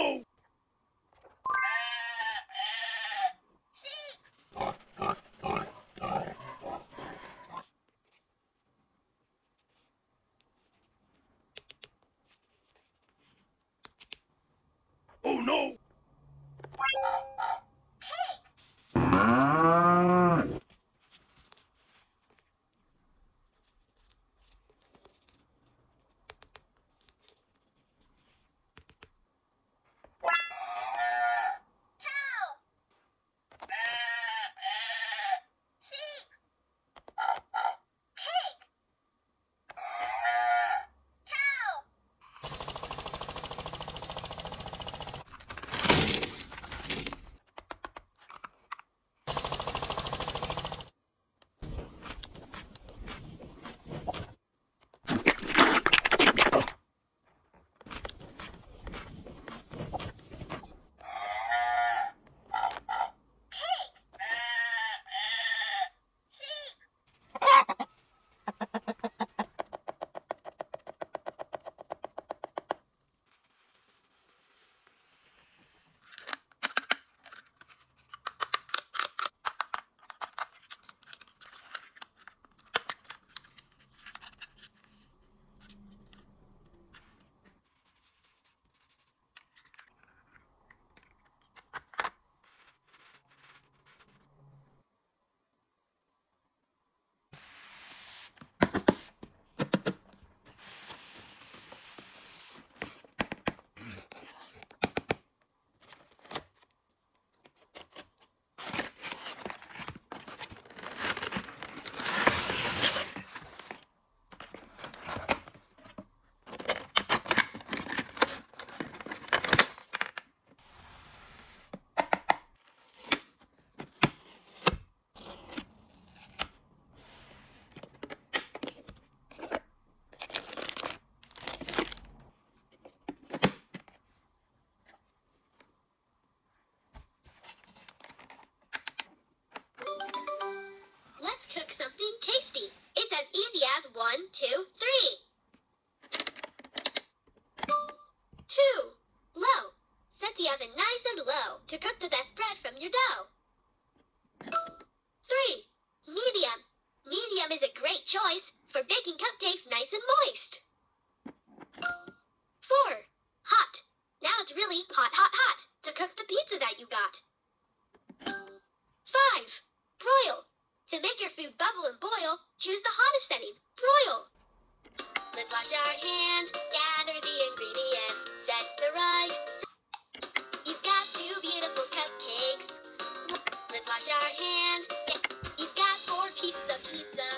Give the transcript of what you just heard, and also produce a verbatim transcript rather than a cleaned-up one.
no! Oh no! Cook something tasty. It's as easy as one, two, three. Two. Low. Set the oven nice and low to cook the best bread from your dough. Three. Medium. Medium is a great choice for baking cupcakes nice and moist. Four. Hot. Now it's really hot, hot, hot to cook the pizza that you got. Five. Broil. To make your food bubble and boil, choose the hottest setting, broil. Let's wash our hands, gather the ingredients, set the rice. You've got two beautiful cupcakes. Let's wash our hands. You've got four pieces of pizza.